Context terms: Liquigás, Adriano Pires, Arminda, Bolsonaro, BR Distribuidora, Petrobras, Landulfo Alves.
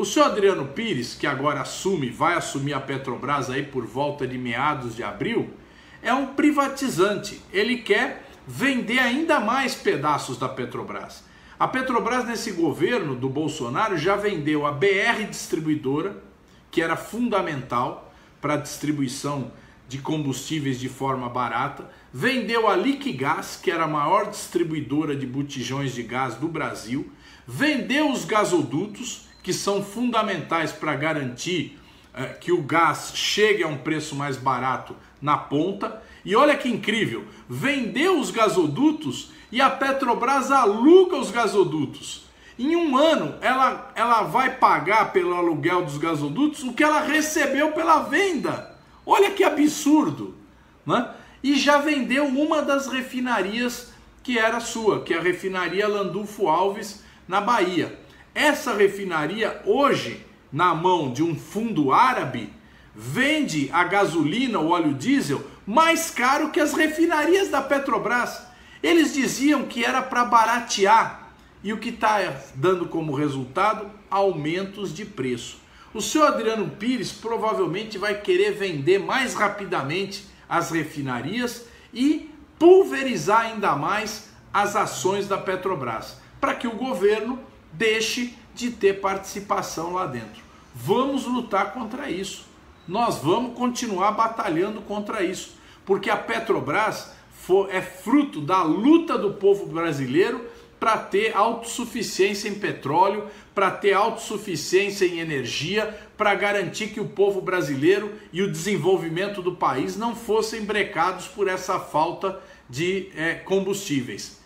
O senhor Adriano Pires, que agora vai assumir a Petrobras aí por volta de meados de abril, é um privatizante. Ele quer vender ainda mais pedaços da Petrobras. A Petrobras, nesse governo do Bolsonaro, já vendeu a BR Distribuidora, que era fundamental para a distribuição de combustíveis de forma barata, vendeu a Liquigás, que era a maior distribuidora de botijões de gás do Brasil, vendeu os gasodutos, que são fundamentais para garantir que o gás chegue a um preço mais barato na ponta. E olha que incrível, vendeu os gasodutos e a Petrobras aluga os gasodutos. Em um ano, ela vai pagar pelo aluguel dos gasodutos o que ela recebeu pela venda. Olha que absurdo, né? E já vendeu uma das refinarias que era sua, que é a refinaria Landulfo Alves, na Bahia. Essa refinaria, hoje, na mão de um fundo árabe, vende a gasolina, o óleo diesel, mais caro que as refinarias da Petrobras. Eles diziam que era para baratear, e o que está dando como resultado? Aumentos de preço. O senhor Adriano Pires provavelmente vai querer vender mais rapidamente as refinarias e pulverizar ainda mais as ações da Petrobras, para que o governo deixe de ter participação lá dentro. Vamos lutar contra isso. Nós vamos continuar batalhando contra isso, porque a Petrobras é fruto da luta do povo brasileiro para ter autossuficiência em petróleo, para ter autossuficiência em energia, para garantir que o povo brasileiro e o desenvolvimento do país não fossem brecados por essa falta de combustíveis.